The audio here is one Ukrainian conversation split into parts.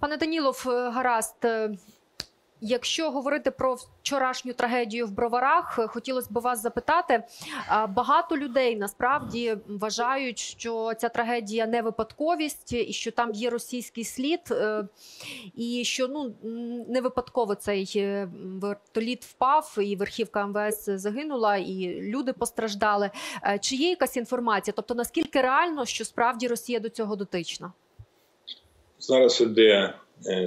Пане Данілов, гаразд. Якщо говорити про вчорашню трагедію в Броварах, хотілося б вас запитати. Багато людей насправді вважають, що ця трагедія не випадковість, і що там є російський слід, і що не випадково цей вертоліт впав, і верхівка МВС загинула, і люди постраждали. Чи є якась інформація? Тобто, наскільки реально, що справді Росія до цього дотична? Зараз іде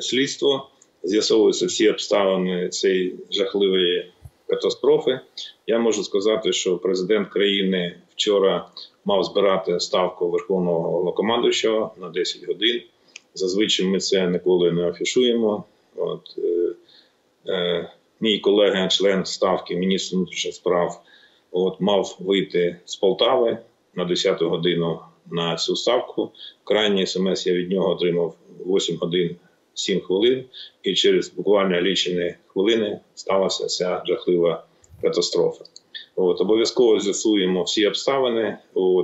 слідство. З'ясовуються всі обставини цієї жахливої катастрофи. Я можу сказати, що президент країни вчора мав збирати ставку Верховного Головнокомандувача на 10 годин. Зазвичай ми це ніколи не афішуємо. Мій колега, член ставки, міністр внутрішніх справ, мав вийти з Полтави на 10 годину на цю ставку. Крайній смс я від нього отримав 8 годин. 7 хвилин, і через буквально лічені хвилини сталася ця жахлива катастрофа. Обов'язково з'ясуємо всі обставини.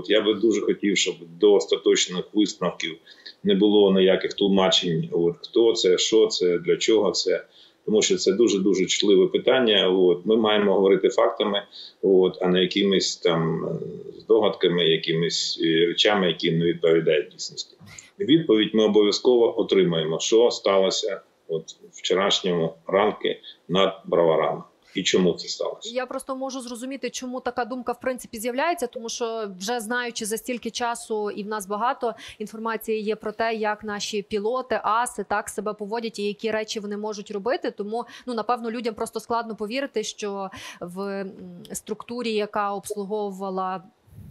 Я би дуже хотів, щоб до остаточних висновків не було ніяких тлумачень, хто це, що це, для чого це. Тому що це дуже-дуже чутливе питання. Ми маємо говорити фактами, а не якимись там здогадками, якимись речами, які не відповідають дійсності. Відповідь ми обов'язково отримаємо, що сталося вчорашнього ранку над Броварами. І чому це сталося? Я просто можу зрозуміти, чому така думка в принципі з'являється, тому що вже знаючи за стільки часу, і в нас багато інформації є про те, як наші пілоти, аси так себе поводять і які речі вони можуть робити. Тому, напевно, людям просто складно повірити, що в структурі, яка обслуговувала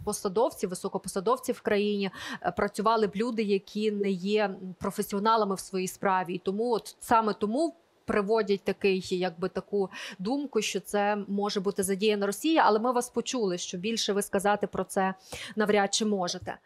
посадовців, високопосадовців в країні, працювали б люди, які не є професіоналами в своїй справі. І тому, саме тому приводять таку думку, що це може бути задіяна Росія, але ми вас почули, що більше ви сказати про це навряд чи можете.